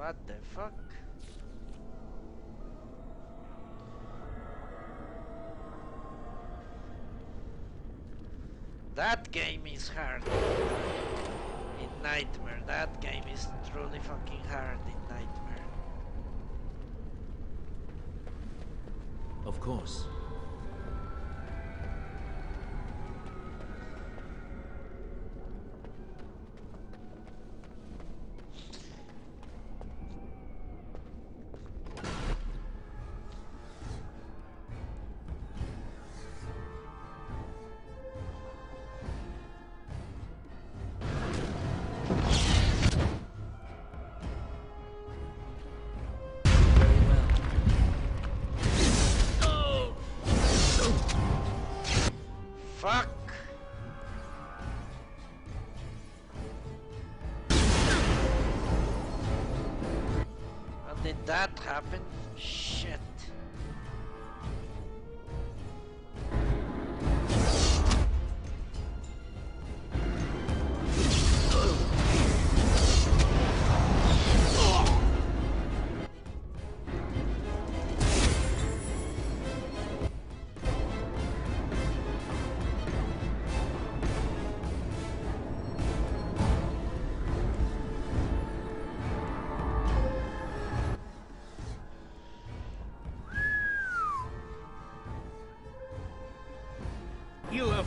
What the fuck? That game is hard in Nightmare. That game is truly fucking hard in Nightmare. Of course.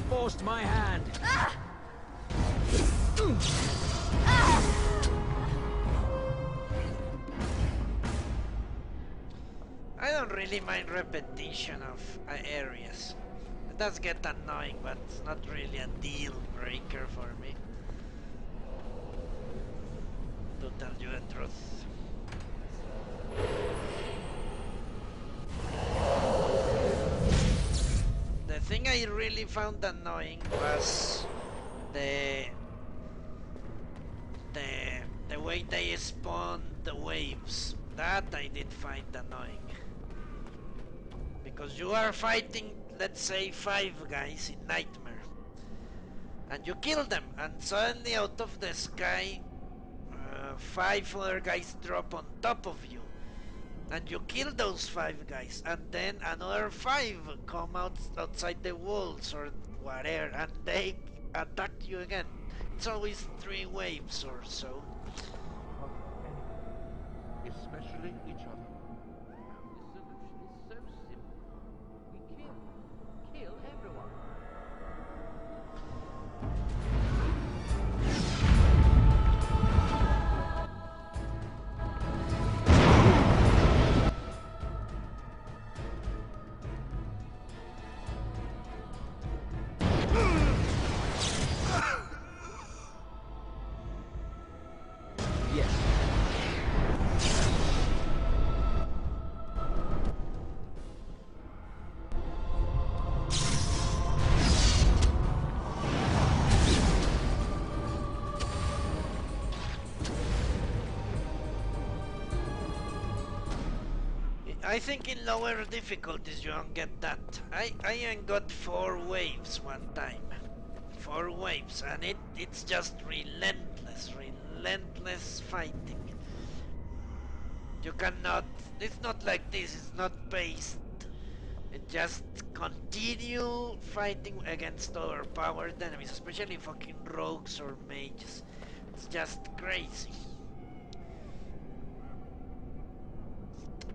Forced my hand. Ah! I don't really mind repetition of areas. It does get annoying, but it's not really a deal breaker for me, to tell you the truth. The thing I really found annoying was the way they spawned the waves. That I did find annoying, because you are fighting, let's say, 5 guys in Nightmare, and you kill them, and suddenly out of the sky 5 other guys drop on top of you. And you kill those 5 guys, and then another 5 come outside the walls or whatever, and they attack you again. It's always 3 waves or so. Especially each other. The solution is so simple. We kill everyone. I think in lower difficulties you don't get that. I even got 4 waves one time. 4 waves, and it's just relentless fighting. You cannot, it's not like this, it's not paced. It just continue fighting against overpowered enemies, especially fucking rogues or mages. It's just crazy.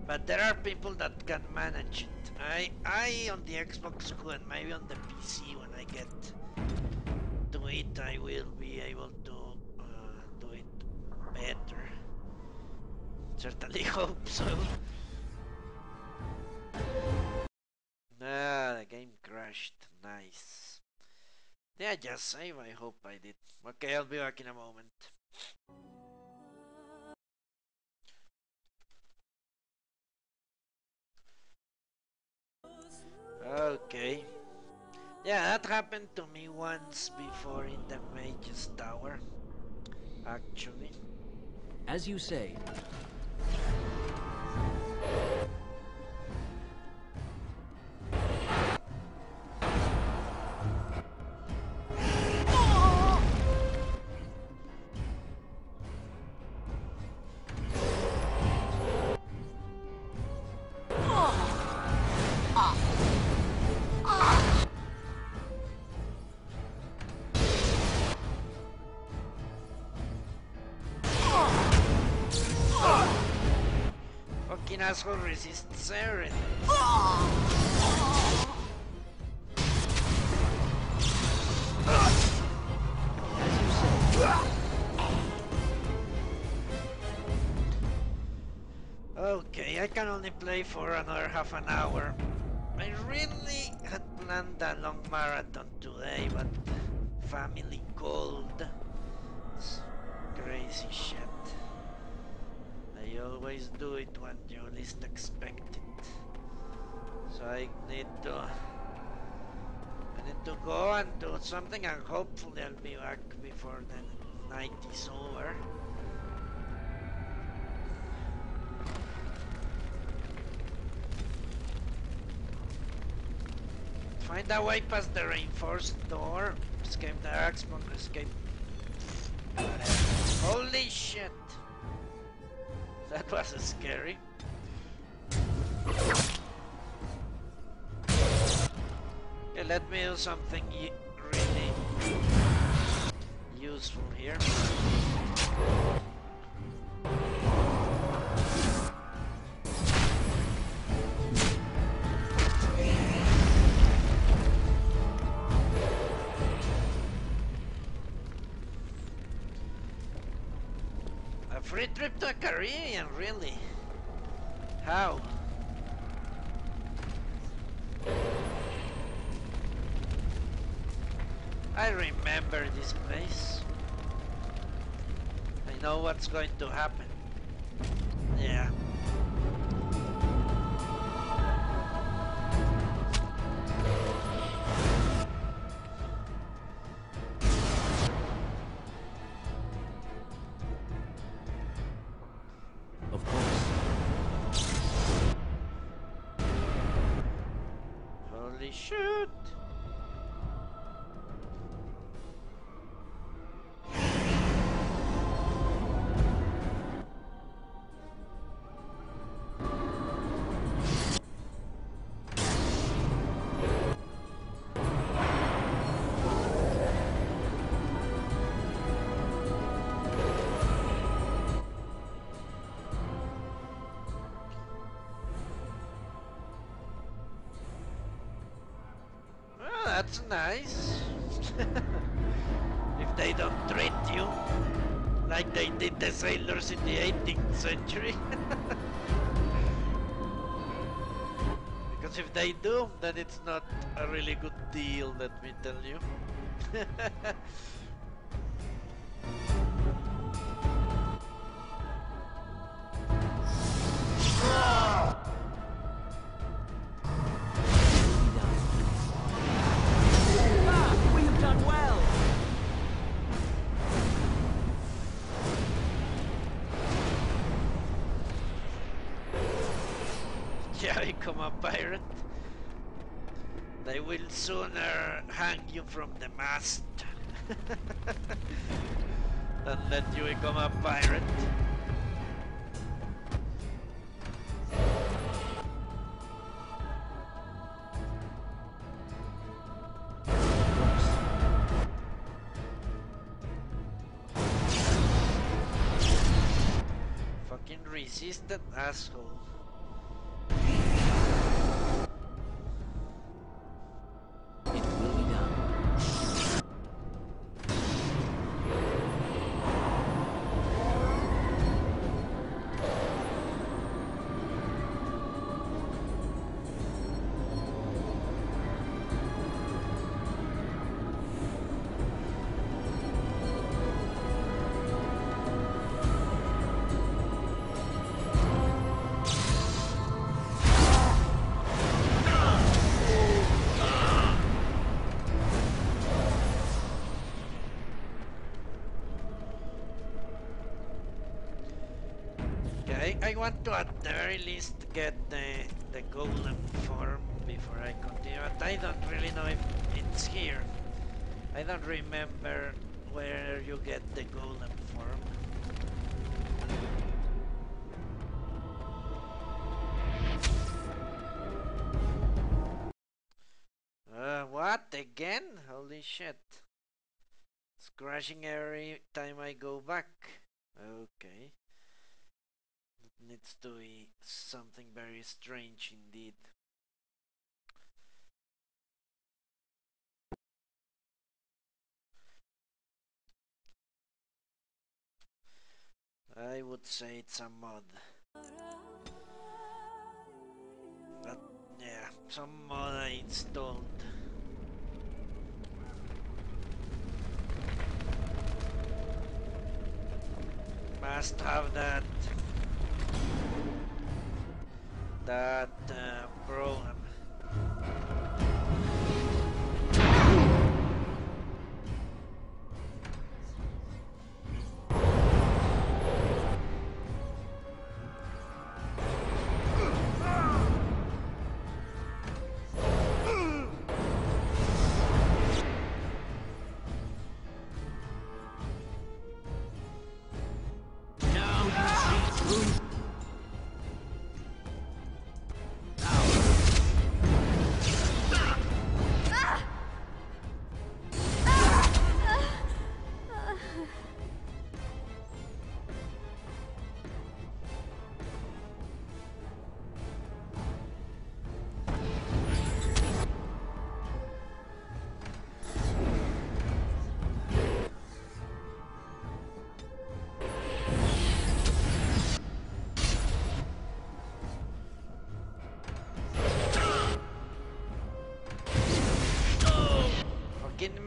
But there are people that can manage it. I on the Xbox and maybe on the PC when I get to it, I will be able to do it better. Certainly hope so. Ah, the game crashed. Nice. Did I just save? I hope I did. Okay, I'll be back in a moment. Okay, yeah, that happened to me once before in the Mage's Tower, actually. As you say. Malvinas who resist Saren. As you said. Okay, I can only play for another half an hour. I really had planned a long marathon today, but family called. It's crazy shit. I always do it when you least expect it. So I need to go and do something, and hopefully I'll be back before the night is over. Find a way past the reinforced door. Escape the Axeman, escape. Holy shit! That was scary. Okay, let me do something really useful here. Free trip to a Caribbean, really? How? I remember this place. I know what's going to happen. Yeah. That's nice. If they don't treat you like they did the sailors in the 18th century. Because if they do, then it's not a really good deal, let me tell you. A pirate, they will sooner hang you from the mast than let you become a pirate. Fucking resistant asshole. I want to at the very least get the golem form before I continue, but I don't really know if it's here. I don't remember where you get the golem form. What again? Holy shit. It's crashing every time I go back. Okay. needs to be something very strange indeed. I would say it's a mod. But yeah, some mod I installed. Must have that problem.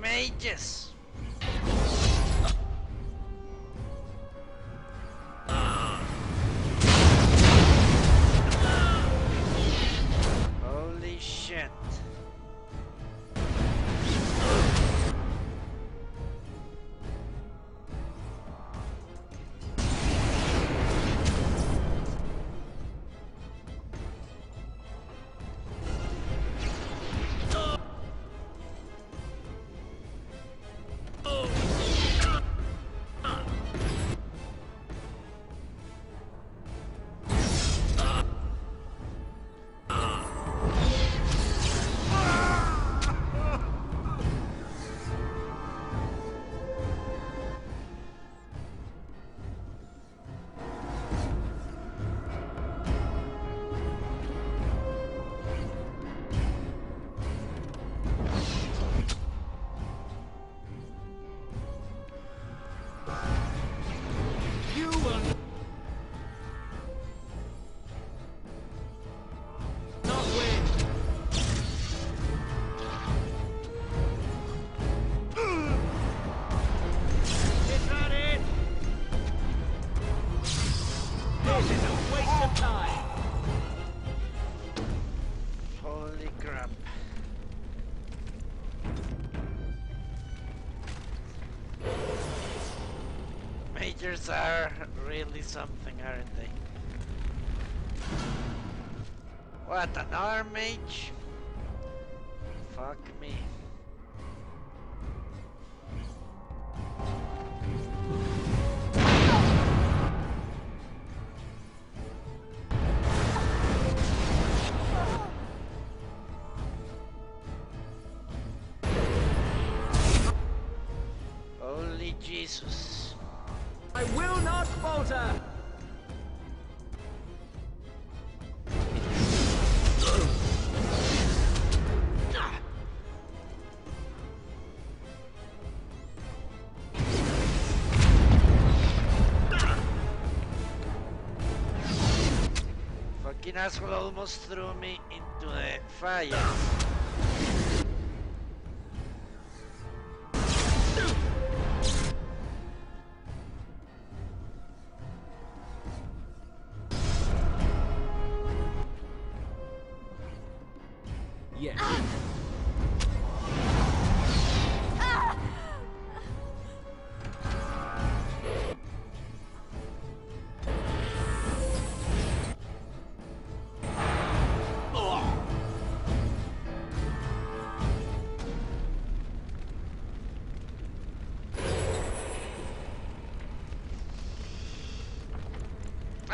Mages! Holy shit! Majors are really something, aren't they? What, another mage? Fuck me. Holy Jesus. I will not falter! Fucking asshole almost threw me into the fire.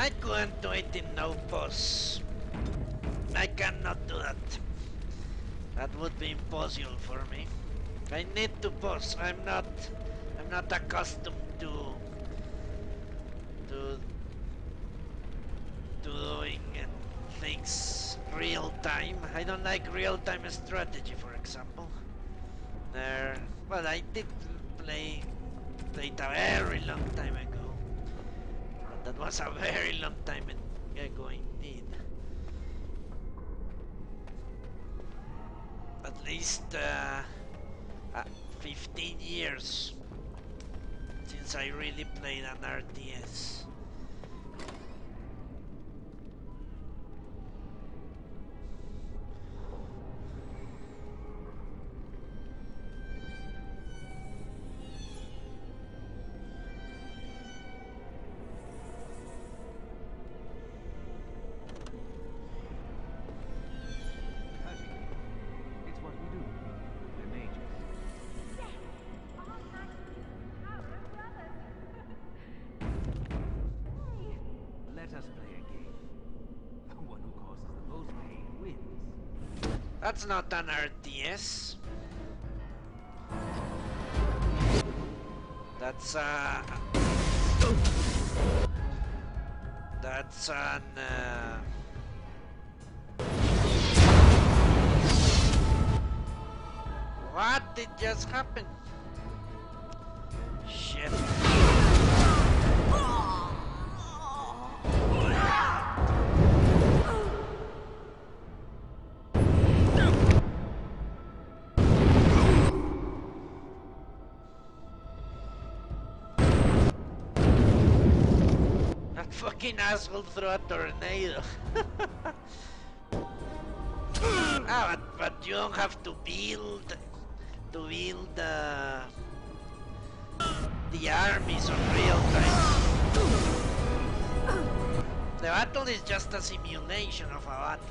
I couldn't do it in no pause. I cannot do that. That would be impossible for me. I need to pause. I'm not accustomed to time. I don't like real-time strategy, for example. Well, I did play a very long time ago. And that was a very long time ago indeed. At least 15 years since I really played an RTS. That's not an RTS. That's an What did just happen? Shit. Fucking asshole through a tornado. But you don't have to build the armies on real time. The battle is just a simulation of a battle.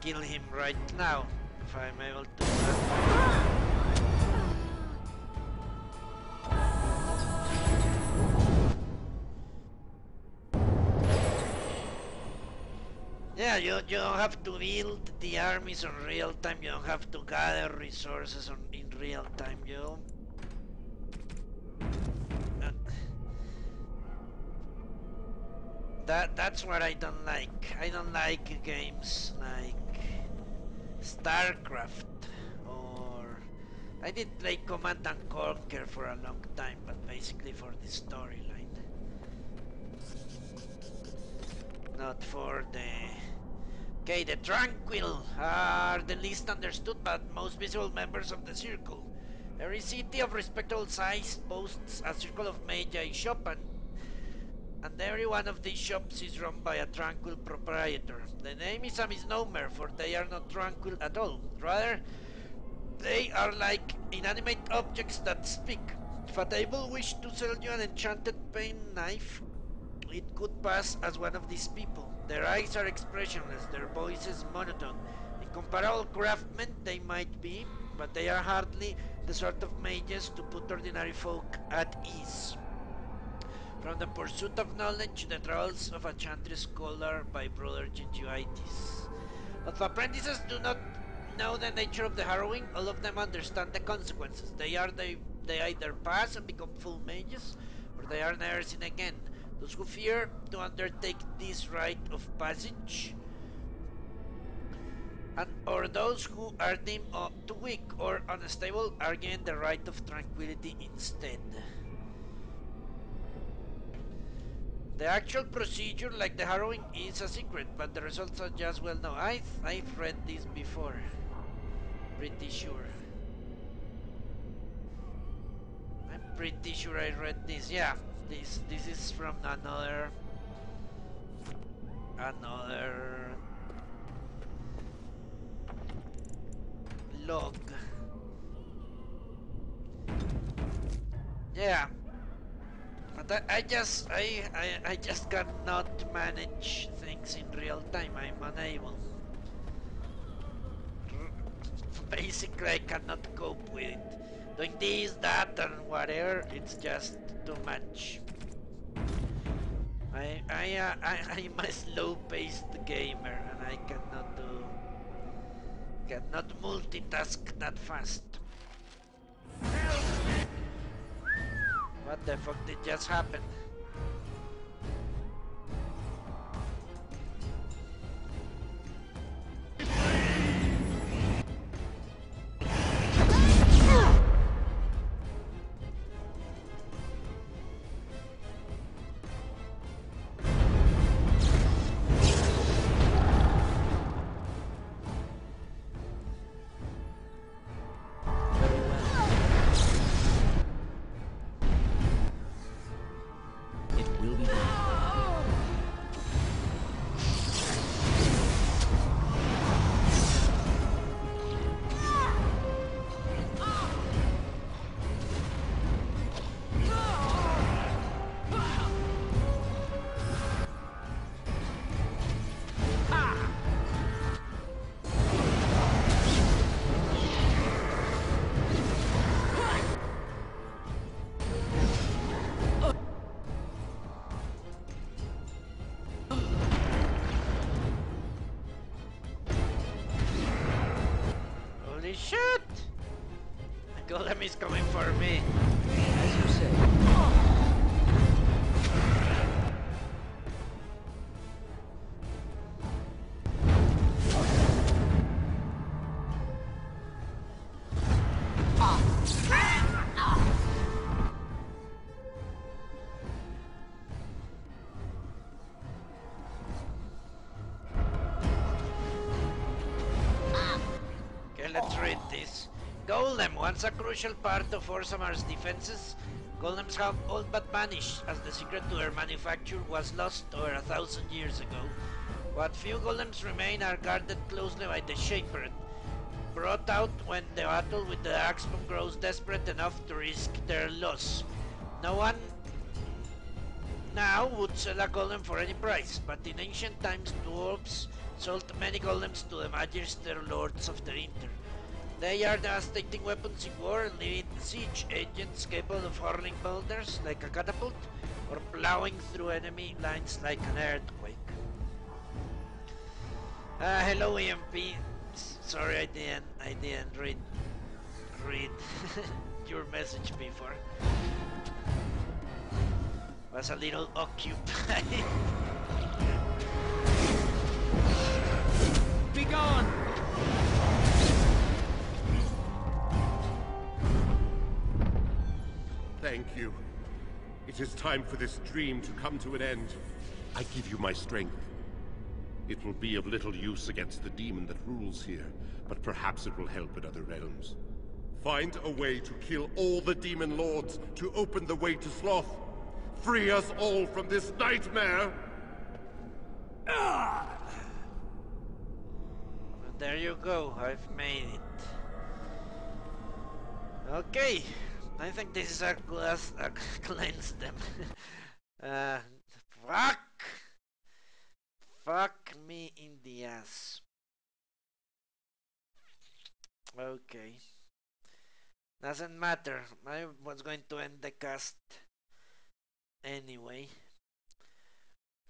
Kill him right now if I'm able to do that. Yeah, you don't have to build the armies on real time, you don't have to gather resources in real time, you know? That's what I don't like. I don't like games like StarCraft, or I did play Command and Conquer for a long time, but basically for the storyline, not for the... Okay, the Tranquil are the least understood but most visible members of the Circle. Every city of respectable size boasts a Circle of Magi shop, and every one of these shops is run by a Tranquil proprietor. The name is a misnomer, for they are not tranquil at all. Rather, they are like inanimate objects that speak. If a table wished to sell you an enchanted paint knife, it could pass as one of these people. Their eyes are expressionless, their voices monotone. Incomparable craftsmen they might be, but they are hardly the sort of mages to put ordinary folk at ease from the pursuit of knowledge, the trials of a Chantry scholar by Brother Genitivi. Although apprentices do not know the nature of the harrowing, all of them understand the consequences. They either pass and become full mages, or they are never seen again. Those who fear to undertake this rite of passage, or those who are deemed too weak or unstable, are given the rite of tranquility instead. The actual procedure, like the harrowing, is a secret, but the results are just well known. I've read this before, pretty sure. I'm pretty sure I read this. Yeah, this is from another log. Yeah. But I just cannot manage things in real time. I'm unable. Basically, I cannot cope with it. doing this, that, and whatever. It's just too much. I'm a slow-paced gamer, and I cannot multitask that fast. What the fuck did just happen? Golem is coming for me, as you say. Okay, let's read this. Golem, once a crucial part of Orsamar's defenses, golems have all but vanished, as the secret to their manufacture was lost over 1,000 years ago. What few golems remain are guarded closely by the Shaper, brought out when the battle with the Axeman grows desperate enough to risk their loss. No one now would sell a golem for any price, but in ancient times dwarves sold many golems to the Magister Lords of the Winter. They are devastating weapons in war, leaving siege agents capable of hurling boulders like a catapult or plowing through enemy lines like an earthquake. Hello EMP. Sorry, I didn't read your message before. Was a little occupied. Be gone! Thank you. It is time for this dream to come to an end. I give you my strength. It will be of little use against the demon that rules here, but perhaps it will help in other realms. Find a way to kill all the demon lords, to open the way to Sloth. Free us all from this nightmare! Well, there you go, I've made it. Okay. I think this is a class cleanse them. Fuck me in the ass. Okay. Doesn't matter. I was going to end the cast anyway.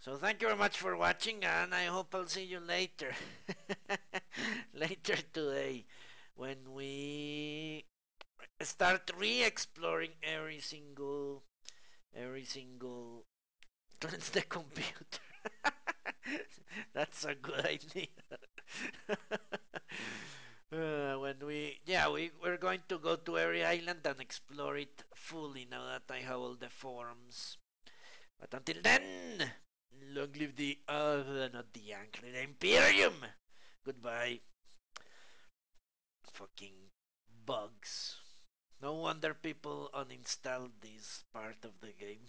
So thank you very much for watching, and I hope I'll see you later. Later today, when we start re-exploring every single cleanse the computer. That's a good idea. When we're going to go to every island and explore it fully, now that I have all the forms. But until then, long live the not the Ankle, the Imperium. Goodbye. Fucking bugs. No wonder people uninstalled this part of the game.